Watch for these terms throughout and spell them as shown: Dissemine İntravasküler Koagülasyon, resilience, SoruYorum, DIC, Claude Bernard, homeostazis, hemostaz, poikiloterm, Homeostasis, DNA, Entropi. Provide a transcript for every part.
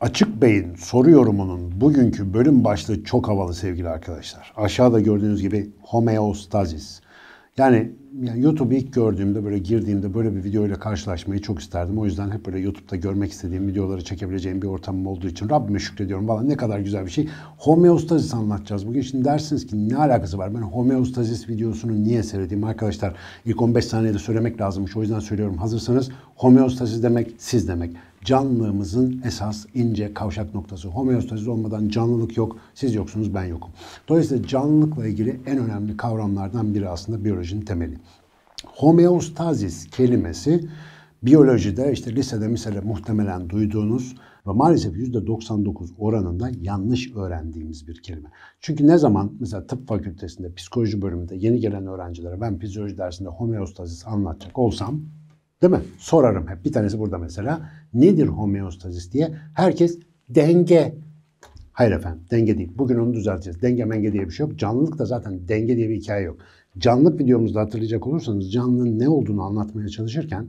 Açık Bey'in soru yorumunun bugünkü bölüm başlığı çok havalı sevgili arkadaşlar. Aşağıda gördüğünüz gibi homeostazis. Yani YouTube'u ilk gördüğümde, böyle girdiğimde böyle bir video ile karşılaşmayı çok isterdim. O yüzden hep böyle YouTube'da görmek istediğim videoları çekebileceğim bir ortamım olduğu için Rabbime şükrediyorum falan. Ne kadar güzel bir şey. Homeostazis anlatacağız bugün. Şimdi dersiniz ki ne alakası var? Ben homeostazis videosunu niye seyredeyim arkadaşlar? İlk 15 saniyede söylemek lazımmış. O yüzden söylüyorum. Hazırsanız homeostazis demek siz demek. Canlılığımızın esas ince kavşak noktası. Homeostazis olmadan canlılık yok. Siz yoksunuz, ben yokum. Dolayısıyla canlılıkla ilgili en önemli kavramlardan biri aslında biyolojinin temeli. Homeostazis kelimesi biyolojide işte lisede misele muhtemelen duyduğunuz ve maalesef %99 oranında yanlış öğrendiğimiz bir kelime. Çünkü ne zaman mesela tıp fakültesinde, psikoloji bölümünde yeni gelen öğrencilere ben fizyoloji dersinde homeostazis anlatacak olsam, değil mi? Sorarım hep. Bir tanesi burada mesela. Nedir homeostazis diye. Herkes denge. Hayır efendim, denge değil. Bugün onu düzelteceğiz. Denge menge diye bir şey yok. Canlılıkta zaten denge diye bir hikaye yok. Canlılık videomuzda hatırlayacak olursanız canlının ne olduğunu anlatmaya çalışırken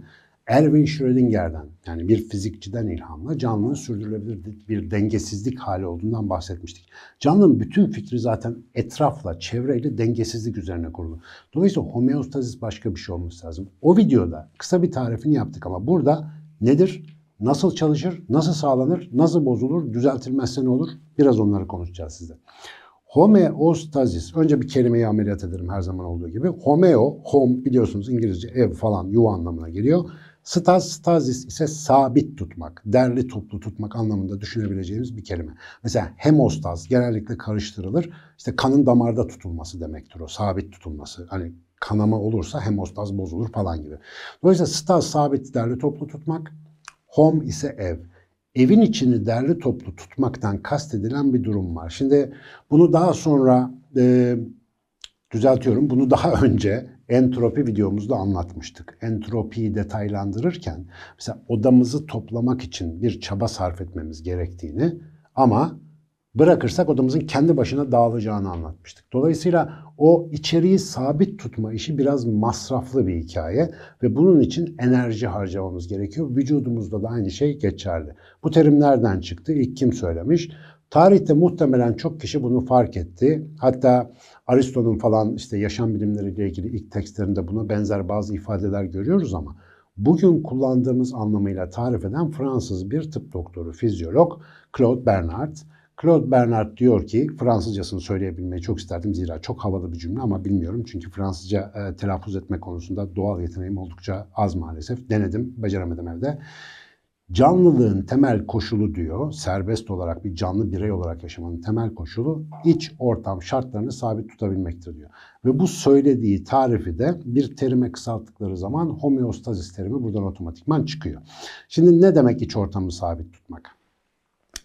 Erwin Schrödinger'den, yani bir fizikçiden ilhamla canlının sürdürülebilir bir dengesizlik hali olduğundan bahsetmiştik. Canlının bütün fikri zaten etrafla, çevreyle dengesizlik üzerine kurulu. Dolayısıyla homeostazis başka bir şey olması lazım. O videoda kısa bir tarifini yaptık ama burada nedir, nasıl çalışır, nasıl sağlanır, nasıl bozulur, düzeltilmezse ne olur? Biraz onları konuşacağız size. Homeostazis. Önce bir kelimeyi ameliyat ederim her zaman olduğu gibi. Homeo, home biliyorsunuz İngilizce ev falan, yuva anlamına geliyor. Staz, stazis ise sabit tutmak, derli toplu tutmak anlamında düşünebileceğimiz bir kelime. Mesela hemostaz genellikle karıştırılır. İşte kanın damarda tutulması demektir o, sabit tutulması. Hani kanama olursa hemostaz bozulur falan gibi. Dolayısıyla staz sabit, derli toplu tutmak. Home ise ev. Evin içini derli toplu tutmaktan kastedilen bir durum var. Şimdi bunu daha sonra düzeltiyorum. Bunu daha önce entropi videomuzda anlatmıştık. Entropiyi detaylandırırken mesela odamızı toplamak için bir çaba sarf etmemiz gerektiğini ama bırakırsak odamızın kendi başına dağılacağını anlatmıştık. Dolayısıyla o içeriği sabit tutma işi biraz masraflı bir hikaye ve bunun için enerji harcamamız gerekiyor. Vücudumuzda da aynı şey geçerli. Bu terim nereden çıktı? İlk kim söylemiş? Tarihte muhtemelen çok kişi bunu fark etti. Hatta Aristo'nun falan işte yaşam bilimleriyle ilgili ilk tekstlerinde buna benzer bazı ifadeler görüyoruz ama bugün kullandığımız anlamıyla tarif eden Fransız bir tıp doktoru, fizyolog Claude Bernard. Claude Bernard diyor ki, Fransızcasını söyleyebilmeyi çok isterdim zira çok havalı bir cümle ama bilmiyorum çünkü Fransızca telaffuz etme konusunda doğal yeteneğim oldukça az maalesef. Denedim, beceremedim evde. Canlılığın temel koşulu diyor, serbest olarak bir canlı birey olarak yaşamanın temel koşulu iç ortam şartlarını sabit tutabilmektir diyor. Ve bu söylediği tarifi de bir terime kısalttıkları zaman homeostazis terimi buradan otomatikman çıkıyor. Şimdi ne demek iç ortamı sabit tutmak?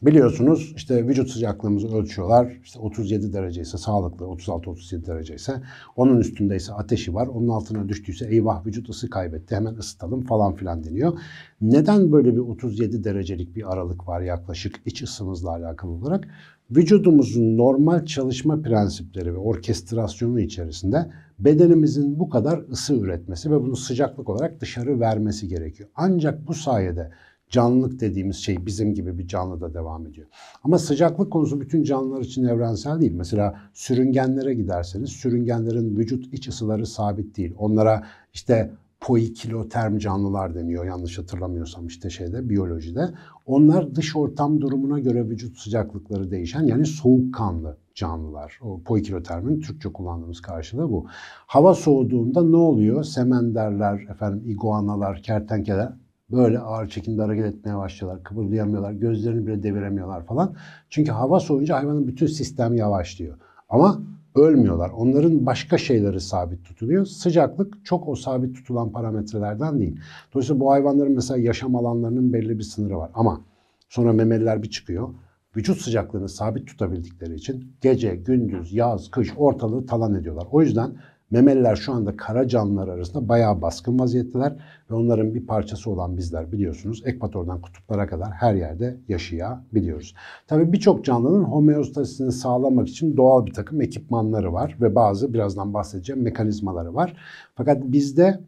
Biliyorsunuz işte vücut sıcaklığımızı ölçüyorlar. İşte 37 derece ise sağlıklı, 36-37 derece ise, onun üstündeyse ateşi var, onun altına düştüyse eyvah vücut ısı kaybetti, hemen ısıtalım falan filan deniyor. Neden böyle bir 37 derecelik bir aralık var yaklaşık iç ısımızla alakalı olarak? Vücudumuzun normal çalışma prensipleri ve orkestrasyonu içerisinde bedenimizin bu kadar ısı üretmesi ve bunu sıcaklık olarak dışarı vermesi gerekiyor. Ancak bu sayede canlılık dediğimiz şey bizim gibi bir canlıda devam ediyor. Ama sıcaklık konusu bütün canlılar için evrensel değil. Mesela sürüngenlere giderseniz sürüngenlerin vücut iç ısıları sabit değil. Onlara işte poikiloterm canlılar deniyor yanlış hatırlamıyorsam işte şeyde biyolojide. Onlar dış ortam durumuna göre vücut sıcaklıkları değişen yani soğukkanlı canlılar. O poikilotermin Türkçe kullandığımız karşılığı bu. Hava soğuduğunda ne oluyor? Semenderler, efendim iguanalar, kertenkeleler böyle ağır çekimde hareket etmeye başlıyorlar, kıpırdayamıyorlar, gözlerini bile deviremiyorlar falan. Çünkü hava soğuyunca hayvanın bütün sistemi yavaşlıyor. Ama ölmüyorlar. Onların başka şeyleri sabit tutuluyor. Sıcaklık çok o sabit tutulan parametrelerden değil. Dolayısıyla bu hayvanların mesela yaşam alanlarının belli bir sınırı var. Ama sonra memeliler bir çıkıyor. Vücut sıcaklığını sabit tutabildikleri için gece, gündüz, yaz, kış ortalığı talan ediyorlar. O yüzden memeliler şu anda kara canlılar arasında bayağı baskın vaziyetteler ve onların bir parçası olan bizler biliyorsunuz ekvatordan kutuplara kadar her yerde yaşayabiliyoruz. Tabii birçok canlının homeostasisini sağlamak için doğal bir takım ekipmanları var ve bazı birazdan bahsedeceğim mekanizmaları var. Fakat bizde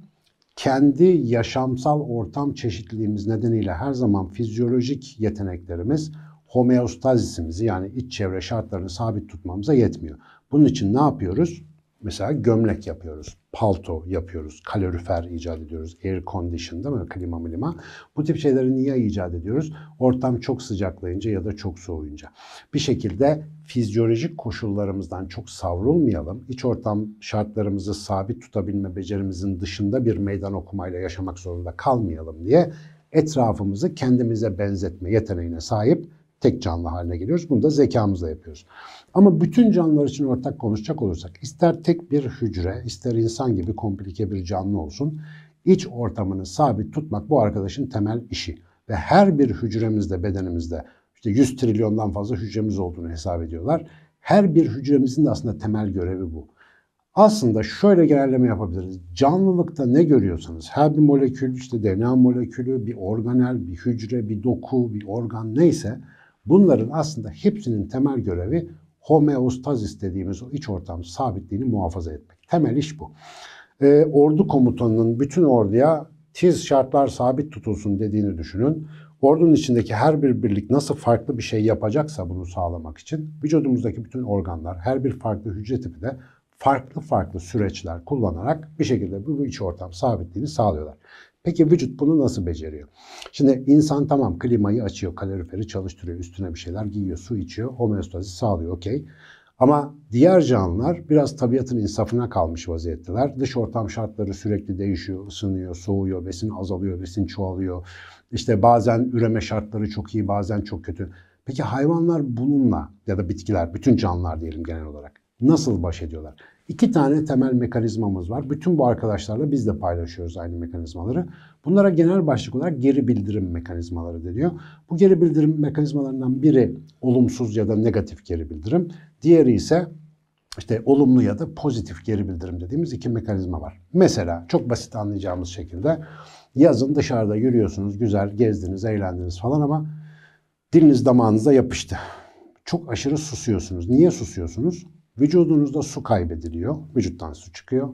kendi yaşamsal ortam çeşitliliğimiz nedeniyle her zaman fizyolojik yeteneklerimiz homeostazisimizi yani iç çevre şartlarını sabit tutmamıza yetmiyor. Bunun için ne yapıyoruz? Mesela gömlek yapıyoruz, palto yapıyoruz, kalorifer icat ediyoruz, air condition değil mi? Klima. Bu tip şeyleri niye icat ediyoruz? Ortam çok sıcaklayınca ya da çok soğuyunca. Bir şekilde fizyolojik koşullarımızdan çok savrulmayalım. İç ortam şartlarımızı sabit tutabilme becerimizin dışında bir meydan okumayla yaşamak zorunda kalmayalım diye etrafımızı kendimize benzetme yeteneğine sahip tek canlı haline geliyoruz. Bunu da zekamızla yapıyoruz. Ama bütün canlılar için ortak konuşacak olursak, ister tek bir hücre, ister insan gibi komplike bir canlı olsun, iç ortamını sabit tutmak bu arkadaşın temel işi. Ve her bir hücremizde, bedenimizde işte 100 trilyondan fazla hücremiz olduğunu hesap ediyorlar. Her bir hücremizin de aslında temel görevi bu. Aslında şöyle genelleme yapabiliriz. Canlılıkta ne görüyorsanız, her bir molekül, işte DNA molekülü, bir organel, bir hücre, bir doku, bir organ neyse, bunların aslında hepsinin temel görevi homeostazis dediğimiz o iç ortam sabitliğini muhafaza etmek. Temel iş bu. Ordu komutanının bütün orduya tiz şartlar sabit tutulsun dediğini düşünün. Ordunun içindeki her bir birlik nasıl farklı bir şey yapacaksa bunu sağlamak için vücudumuzdaki bütün organlar, her bir farklı hücre tipi de farklı farklı süreçler kullanarak bir şekilde bu iç ortam sabitliğini sağlıyorlar. Peki vücut bunu nasıl beceriyor? Şimdi insan tamam klimayı açıyor, kaloriferi çalıştırıyor, üstüne bir şeyler giyiyor, su içiyor, homeostazi sağlıyor, okey. Ama diğer canlılar biraz tabiatın insafına kalmış vaziyetteler. Dış ortam şartları sürekli değişiyor, ısınıyor, soğuyor, besin azalıyor, besin çoğalıyor. İşte bazen üreme şartları çok iyi, bazen çok kötü. Peki hayvanlar bununla ya da bitkiler, bütün canlılar diyelim genel olarak nasıl baş ediyorlar? İki tane temel mekanizmamız var. Bütün bu arkadaşlarla biz de paylaşıyoruz aynı mekanizmaları. Bunlara genel başlık olarak geri bildirim mekanizmaları deniyor. Bu geri bildirim mekanizmalarından biri olumsuz ya da negatif geri bildirim. Diğeri ise işte olumlu ya da pozitif geri bildirim dediğimiz iki mekanizma var. Mesela çok basit anlayacağımız şekilde yazın dışarıda yürüyorsunuz, güzel gezdiniz, eğlendiniz falan ama diliniz damağınıza yapıştı. Çok aşırı susuyorsunuz. Niye susuyorsunuz? Vücudunuzda su kaybediliyor, vücuttan su çıkıyor.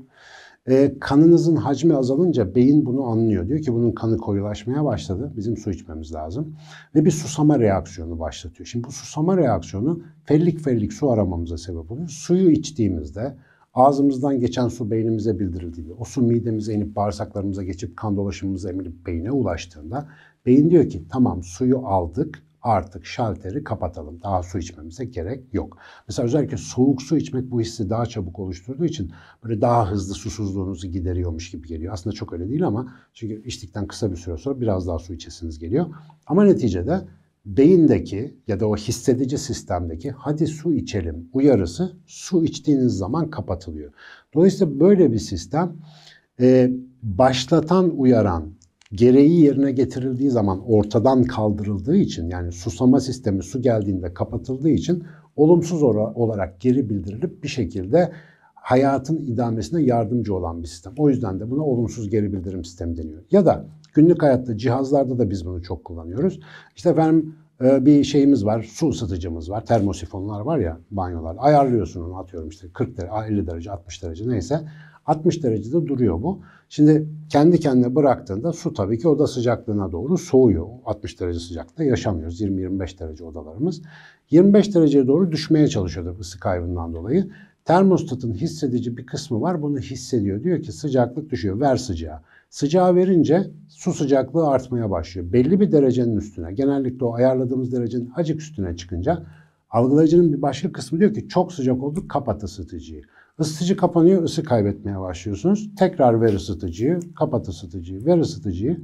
Kanınızın hacmi azalınca beyin bunu anlıyor. Diyor ki bunun kanı koyulaşmaya başladı, bizim su içmemiz lazım. Ve bir susama reaksiyonu başlatıyor. Şimdi bu susama reaksiyonu fellik su aramamıza sebep oluyor. Suyu içtiğimizde ağzımızdan geçen su beynimize bildirildiğinde, o su midemize inip bağırsaklarımıza geçip kan dolaşımımıza emilip beyine ulaştığında beyin diyor ki tamam suyu aldık. Artık şalteri kapatalım. Daha su içmemize gerek yok. Mesela özellikle soğuk su içmek bu hissi daha çabuk oluşturduğu için böyle daha hızlı susuzluğunuzu gideriyormuş gibi geliyor. Aslında çok öyle değil ama çünkü içtikten kısa bir süre sonra biraz daha su içesiniz geliyor. Ama neticede beyindeki ya da o hissedici sistemdeki hadi su içelim uyarısı su içtiğiniz zaman kapatılıyor. Dolayısıyla böyle bir sistem başlatan uyaran gereği yerine getirildiği zaman ortadan kaldırıldığı için yani susama sistemi su geldiğinde kapatıldığı için olumsuz olarak geri bildirilip bir şekilde hayatın idamesine yardımcı olan bir sistem. O yüzden de buna olumsuz geri bildirim sistemi deniyor. Ya da günlük hayatta cihazlarda da biz bunu çok kullanıyoruz. İşte efendim bir şeyimiz var, su ısıtıcımız var, termosifonlar var ya banyolarda ayarlıyorsun onu atıyorum işte 40 derece, 50 derece, 60 derece neyse. 60 derecede duruyor bu. Şimdi kendi kendine bıraktığında su tabii ki oda sıcaklığına doğru soğuyor. 60 derece sıcakta yaşamıyoruz. 20-25 derece odalarımız. 25 dereceye doğru düşmeye çalışıyordu ısı kaybından dolayı. Termostatın hissedici bir kısmı var. Bunu hissediyor. Diyor ki sıcaklık düşüyor. Ver sıcağı. Sıcağı verince su sıcaklığı artmaya başlıyor. Belli bir derecenin üstüne, genellikle o ayarladığımız derecenin azıcık üstüne çıkınca algılayıcının bir başka kısmı diyor ki çok sıcak oldu kapat ısıtıcıyı. Isıtıcı kapanıyor, ısı kaybetmeye başlıyorsunuz. Tekrar ver ısıtıcıyı, kapat ısıtıcıyı, ver ısıtıcıyı.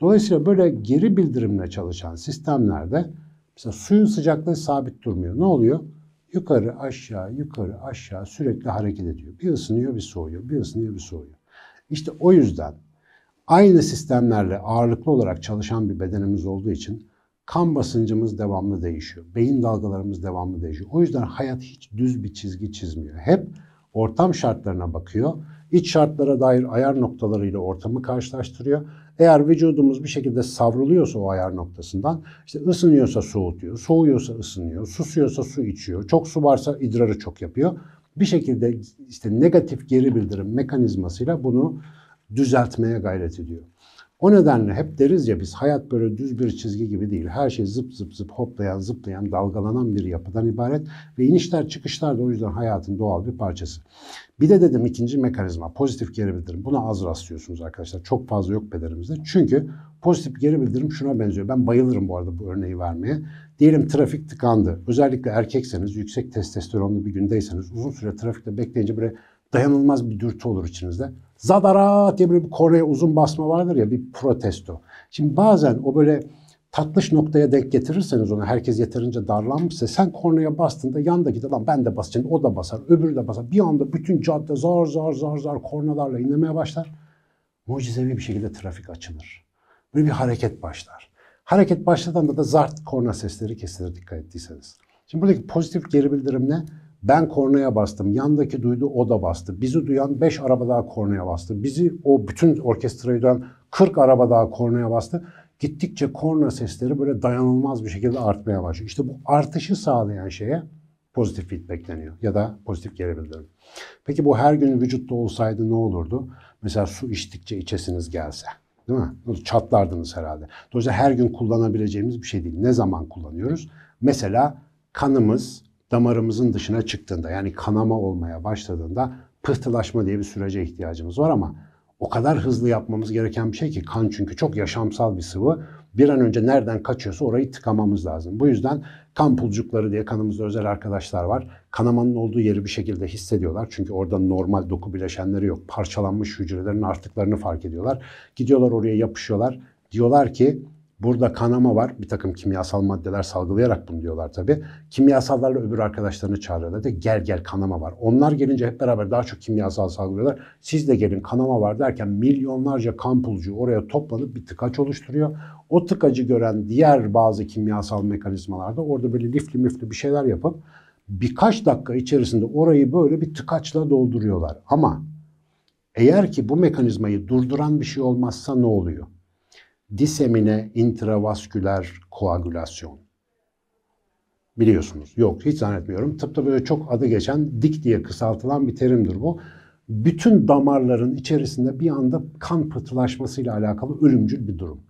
Dolayısıyla böyle geri bildirimle çalışan sistemlerde mesela suyun sıcaklığı sabit durmuyor. Ne oluyor? Yukarı aşağı, yukarı aşağı sürekli hareket ediyor. Bir ısınıyor, bir soğuyor, bir ısınıyor, bir soğuyor. İşte o yüzden aynı sistemlerle ağırlıklı olarak çalışan bir bedenimiz olduğu için kan basıncımız devamlı değişiyor. Beyin dalgalarımız devamlı değişiyor. O yüzden hayat hiç düz bir çizgi çizmiyor. Hep ortam şartlarına bakıyor. İç şartlara dair ayar noktalarıyla ortamı karşılaştırıyor. Eğer vücudumuz bir şekilde savruluyorsa o ayar noktasından, işte ısınıyorsa soğutuyor, soğuyorsa ısınıyor, susuyorsa su içiyor, çok su varsa idrarı çok yapıyor. Bir şekilde işte negatif geri bildirim mekanizmasıyla bunu düzeltmeye gayret ediyor. O nedenle hep deriz ya biz, hayat böyle düz bir çizgi gibi değil. Her şey zıp zıp zıp hoplayan, zıplayan, dalgalanan bir yapıdan ibaret ve inişler çıkışlar da o yüzden hayatın doğal bir parçası. Bir de dedim ikinci mekanizma, pozitif geri bildirim. Buna az rastlıyorsunuz arkadaşlar. Çok fazla yok bedenimizde. Çünkü pozitif geri bildirim şuna benziyor. Ben bayılırım bu arada bu örneği vermeye. Diyelim trafik tıkandı. Özellikle erkekseniz, yüksek testosteronlu bir gündeyseniz uzun süre trafikte bekleyince böyle dayanılmaz bir dürtü olur içinizde. Zadara diye böyle bir kornaya uzun basma vardır ya, bir protesto. Şimdi bazen o böyle tatlış noktaya denk getirirseniz onu, herkes yeterince darlanmışsa, sen kornaya bastığında yandaki de lan ben de basacağım, o da basar, öbürü de basar. Bir anda bütün cadde zar zar zar zar kornalarla inlemeye başlar. Mucizevi bir şekilde trafik açılır. Böyle bir hareket başlar. Hareket başladığında da zart korna sesleri kesilir, dikkat ettiyseniz. Şimdi buradaki pozitif geri bildirim ne? Ben kornaya bastım, yandaki duydu, o da bastı. Bizi duyan 5 araba daha kornaya bastı. Bizi, o bütün orkestrayı duyan 40 araba daha kornaya bastı. Gittikçe korna sesleri böyle dayanılmaz bir şekilde artmaya başlıyor. İşte bu artışı sağlayan şeye pozitif feedback deniyor ya da pozitif geri bildirim. Peki bu her gün vücutta olsaydı ne olurdu? Mesela su içtikçe içesiniz gelse, değil mi? Çatlardınız herhalde. Dolayısıyla her gün kullanabileceğimiz bir şey değil. Ne zaman kullanıyoruz? Mesela kanımız damarımızın dışına çıktığında, yani kanama olmaya başladığında pıhtılaşma diye bir sürece ihtiyacımız var ama o kadar hızlı yapmamız gereken bir şey ki, kan çünkü çok yaşamsal bir sıvı. Bir an önce nereden kaçıyorsa orayı tıkamamız lazım. Bu yüzden kan pulcukları diye kanımızda özel arkadaşlar var. Kanamanın olduğu yeri bir şekilde hissediyorlar. Çünkü orada normal doku bileşenleri yok. Parçalanmış hücrelerin artıklarını fark ediyorlar. Gidiyorlar oraya yapışıyorlar. Diyorlar ki burada kanama var. Bir takım kimyasal maddeler salgılayarak bunu diyorlar tabii. Kimyasallarla öbür arkadaşlarını çağırıyorlar. De gel gel kanama var. Onlar gelince hep beraber daha çok kimyasal salgılıyorlar. Siz de gelin kanama var derken milyonlarca kan pulcuğu oraya toplanıp bir tıkaç oluşturuyor. O tıkacı gören diğer bazı kimyasal mekanizmalarda orada böyle lifli mifli bir şeyler yapıp birkaç dakika içerisinde orayı böyle bir tıkaçla dolduruyorlar. Ama eğer ki bu mekanizmayı durduran bir şey olmazsa ne oluyor? Dissemine İntravasküler Koagülasyon. Biliyorsunuz. Yok, hiç zannetmiyorum. Tıpta böyle çok adı geçen, DIC diye kısaltılan bir terimdir bu. Bütün damarların içerisinde bir anda kan pıhtılaşmasıyla alakalı ölümcül bir durum.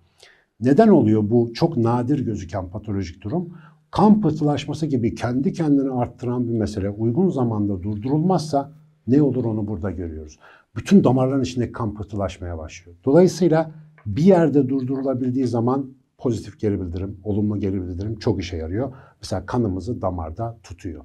Neden oluyor bu çok nadir gözüken patolojik durum? Kan pıhtılaşması gibi kendi kendini arttıran bir mesele uygun zamanda durdurulmazsa ne olur onu burada görüyoruz. Bütün damarların içindeki kan pıhtılaşmaya başlıyor. Dolayısıyla bir yerde durdurulabildiği zaman pozitif geri bildirim, olumlu geri bildirim çok işe yarıyor. Mesela kanımızı damarda tutuyor.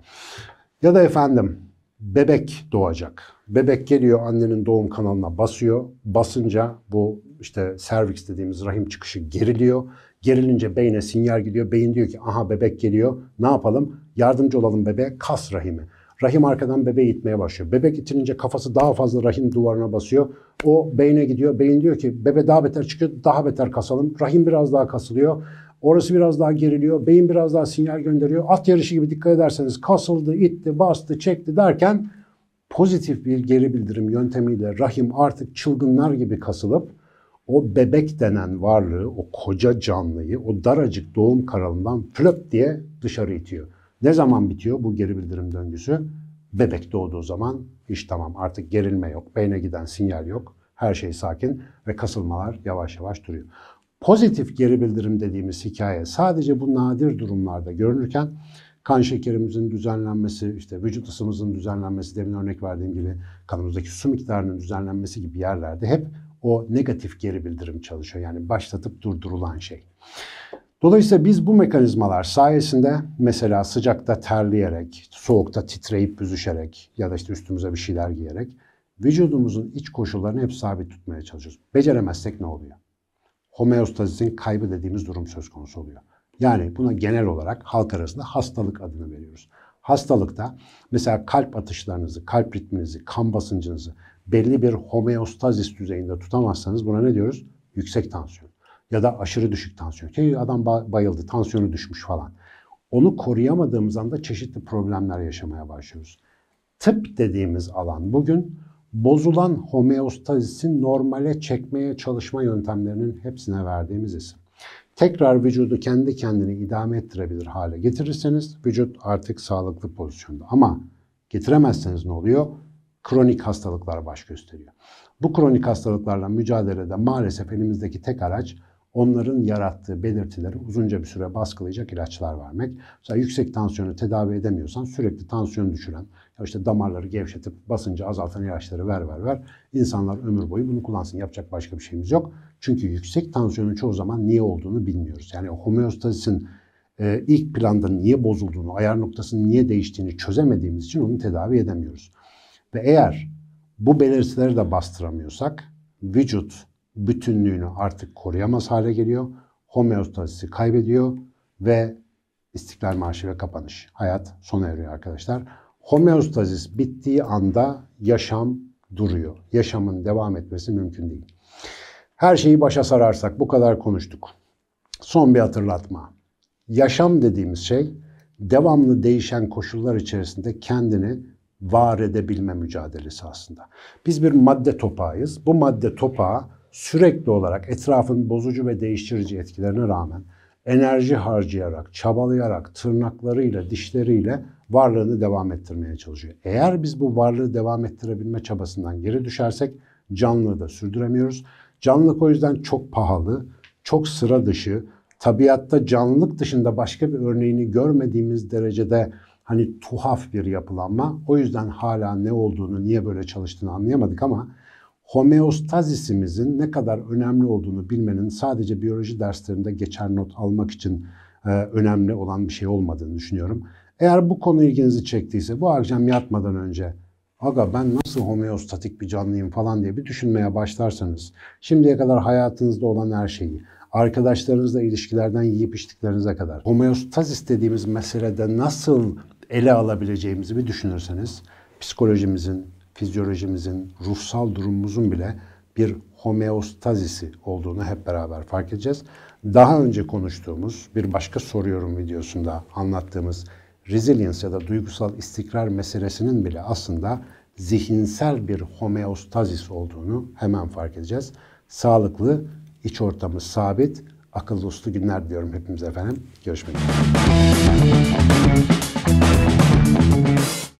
Ya da efendim bebek doğacak. Bebek geliyor, annenin doğum kanalına basıyor. Basınca bu işte serviks dediğimiz rahim çıkışı geriliyor. Gerilince beyne sinyal gidiyor. Beyin diyor ki aha bebek geliyor. Ne yapalım? Yardımcı olalım bebeğe, kas rahimi. Rahim arkadan bebeği itmeye başlıyor. Bebek itilince kafası daha fazla rahim duvarına basıyor. O beyne gidiyor. Beyin diyor ki bebe daha beter çıkıyor, daha beter kasalım. Rahim biraz daha kasılıyor. Orası biraz daha geriliyor. Beyin biraz daha sinyal gönderiyor. At yarışı gibi dikkat ederseniz kasıldı, itti, bastı, çekti derken pozitif bir geri bildirim yöntemiyle rahim artık çılgınlar gibi kasılıp o bebek denen varlığı, o koca canlıyı, o daracık doğum kanalından flöp diye dışarı itiyor. Ne zaman bitiyor bu geri bildirim döngüsü? Bebek doğduğu zaman iş tamam. Artık gerilme yok, beyne giden sinyal yok, her şey sakin ve kasılmalar yavaş yavaş duruyor. Pozitif geri bildirim dediğimiz hikaye sadece bu nadir durumlarda görünürken, kan şekerimizin düzenlenmesi, işte vücut ısımızın düzenlenmesi, demin örnek verdiğim gibi kanımızdaki su miktarının düzenlenmesi gibi yerlerde hep o negatif geri bildirim çalışıyor. Yani başlatıp durdurulan şey. Dolayısıyla biz bu mekanizmalar sayesinde mesela sıcakta terleyerek, soğukta titreyip büzüşerek ya da işte üstümüze bir şeyler giyerek vücudumuzun iç koşullarını hep sabit tutmaya çalışıyoruz. Beceremezsek ne oluyor? Homeostazisin kaybı dediğimiz durum söz konusu oluyor. Yani buna genel olarak halk arasında hastalık adını veriyoruz. Hastalıkta mesela kalp atışlarınızı, kalp ritminizi, kan basıncınızı belli bir homeostazis düzeyinde tutamazsanız buna ne diyoruz? Yüksek tansiyon. Ya da aşırı düşük tansiyon. Ki adam bayıldı, tansiyonu düşmüş falan. Onu koruyamadığımız anda çeşitli problemler yaşamaya başlıyoruz. tıp dediğimiz alan bugün bozulan homeostazisi normale çekmeye çalışma yöntemlerinin hepsine verdiğimiz isim. Tekrar vücudu kendi kendini idame ettirebilir hale getirirseniz vücut artık sağlıklı pozisyonda. Ama getiremezseniz ne oluyor? Kronik hastalıklar baş gösteriyor. Bu kronik hastalıklarla mücadelede maalesef elimizdeki tek araç onların yarattığı belirtileri uzunca bir süre baskılayacak ilaçlar vermek. Mesela yüksek tansiyonu tedavi edemiyorsan sürekli tansiyon düşüren, işte damarları gevşetip basıncı azaltan ilaçları ver. İnsanlar ömür boyu bunu kullansın. Yapacak başka bir şeyimiz yok. Çünkü yüksek tansiyonun çoğu zaman niye olduğunu bilmiyoruz. Yani homeostazisin ilk planda niye bozulduğunu, ayar noktasının niye değiştiğini çözemediğimiz için onu tedavi edemiyoruz. Ve eğer bu belirtileri de bastıramıyorsak vücut bütünlüğünü artık koruyamaz hale geliyor. Homeostazisi kaybediyor ve İstiklal Marşı ve kapanış. Hayat sona eriyor arkadaşlar. Homeostazis bittiği anda yaşam duruyor. Yaşamın devam etmesi mümkün değil. Her şeyi başa sararsak bu kadar konuştuk. Son bir hatırlatma. Yaşam dediğimiz şey devamlı değişen koşullar içerisinde kendini var edebilme mücadelesi aslında. Biz bir madde topağıyız. Bu madde topağı sürekli olarak etrafın bozucu ve değiştirici etkilerine rağmen enerji harcayarak, çabalayarak, tırnaklarıyla, dişleriyle varlığını devam ettirmeye çalışıyor. Eğer biz bu varlığı devam ettirebilme çabasından geri düşersek canlılığı da sürdüremiyoruz. Canlılık o yüzden çok pahalı, çok sıra dışı, tabiatta canlılık dışında başka bir örneğini görmediğimiz derecede hani tuhaf bir yapılanma. O yüzden hala ne olduğunu, niye böyle çalıştığını anlayamadık ama homeostazisimizin ne kadar önemli olduğunu bilmenin sadece biyoloji derslerinde geçer not almak için önemli olan bir şey olmadığını düşünüyorum. Eğer bu konu ilginizi çektiyse bu akşam yatmadan önce "Aga ben nasıl homeostatik bir canlıyım" falan diye bir düşünmeye başlarsanız, şimdiye kadar hayatınızda olan her şeyi, arkadaşlarınızla ilişkilerden yiyip içtiklerinize kadar homeostazis dediğimiz meselede nasıl ele alabileceğimizi bir düşünürseniz psikolojimizin, fizyolojimizin, ruhsal durumumuzun bile bir homeostazisi olduğunu hep beraber fark edeceğiz. Daha önce konuştuğumuz bir başka soruyorum videosunda anlattığımız resilience ya da duygusal istikrar meselesinin bile aslında zihinsel bir homeostazis olduğunu hemen fark edeceğiz. Sağlıklı, iç ortamı sabit, akıl dostu günler diliyorum hepimize efendim. Görüşmek üzere.